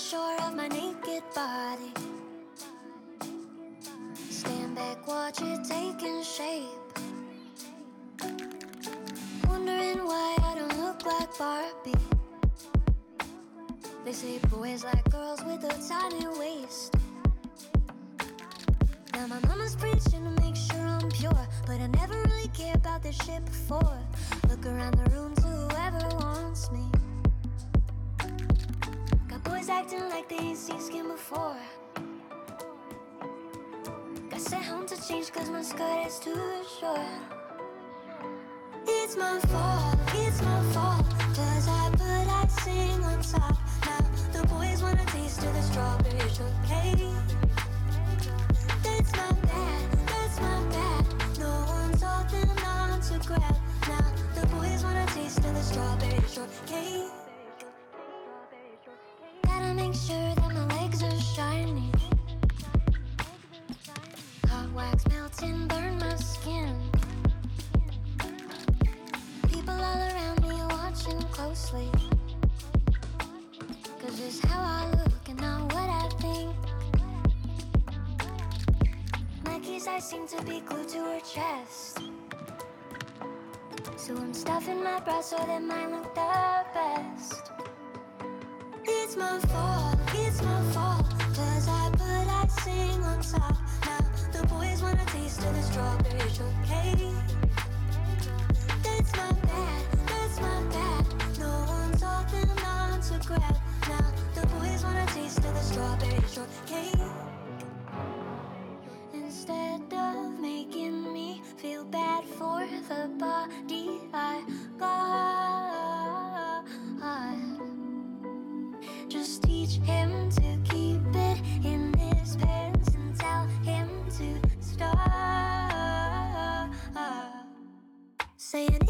shore of my naked body. Stand back, watch it taking shape. Wondering why I don't look like Barbie. They say boys like girls with a tiny waist. Now my mama's preaching to make sure I'm pure, but I never really cared about this shit before. Look around the room to whoever wants me. Got boys acting like they ain't seen skin before. Got sent home to change cause my skirt is too short. It's my fault, it's my fault. Cause I put icing on top. Now the boys wanna taste of the strawberry shortcake. That's my bad, that's my bad. No one told them not to grab. Now the boys wanna taste of the strawberry shortcake. Gotta make sure that my legs are shiny. Hot wax melting, burn my skin. People all around me watching closely. Cause it's how I look and not what I think. I seem to be glued to her chest, so I'm stuffing my bra so that mine look the best. It's my fault, cause I put icing on top. Now the boys wanna taste of the strawberry shortcake. That's my bad, that's my bad. No one told them not to grab. Now the boys wanna taste of the strawberry shortcake. Instead of making me feel bad for the body I got, just teach him to keep it in his pants and tell him to stop saying